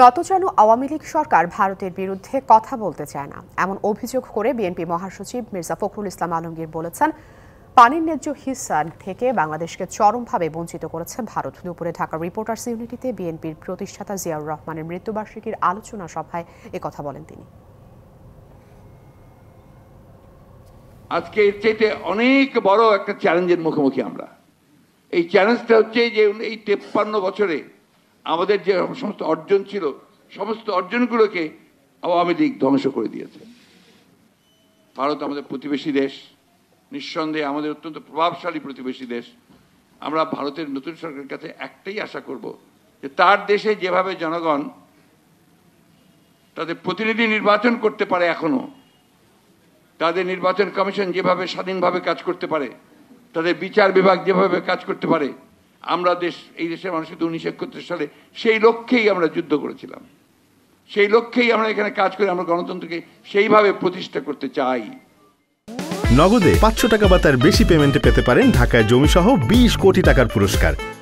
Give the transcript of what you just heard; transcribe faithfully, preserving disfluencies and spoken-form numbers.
নতজানু আওয়ামী লীগ সরকার ভারতের বিরুদ্ধে কথা বলতে চায় না, এমন অভিযোগ করে বিএনপি মহাসচিব মির্জা ফখরুল ইসলাম আলমগীর বলেছেন, পানির ন্যায্য হিস্সা থেকে বাংলাদেশকে চরমভাবে বঞ্চিত করেছে ভারত। দুপুরে ঢাকা রিপোর্টার্স ইউনিটিতে বিএনপির প্রতিষ্ঠাতা জিয়াউর রহমানের মৃত্যুবার্ষিকীর আলোচনা সভায় একথা বলেন তিনি। আজকে এর চাইতে অনেক বড় একটা চ্যালেঞ্জের মুখোমুখি আমরা। এই চ্যালেঞ্জটা হচ্ছে যে এই তেপ্পান্ন বছরে আমাদের যে সমস্ত অর্জন ছিল, সমস্ত অর্জনগুলোকে আওয়ামী লীগ ধ্বংস করে দিয়েছে। ভারত আমাদের প্রতিবেশী দেশ, নিঃসন্দেহে আমাদের অত্যন্ত প্রভাবশালী প্রতিবেশী দেশ। আমরা ভারতের নতুন সরকারের কাছে একটাই আশা করব যে তার দেশে যেভাবে জনগণ তাদের প্রতিনিধি নির্বাচন করতে পারে, এখনও তাদের নির্বাচন কমিশন যেভাবে স্বাধীনভাবে কাজ করতে পারে, তাদের বিচার বিভাগ যেভাবে কাজ করতে পারে, আমরা দেশ এই দেশের মানুষের উনিশশো একত্রিশ সালে সেই লক্ষ্যেই আমরা যুদ্ধ করেছিলাম, সেই লক্ষ্যেই আমরা এখানে কাজ করে আমরা গণতন্ত্রকে সেইভাবে প্রতিষ্ঠা করতে চাই। নগদে পাঁচশো টাকা বা তার বেশি পেমেন্টে পেতে পারেন ঢাকায় জমি সহ বিশ কোটি টাকার পুরস্কার।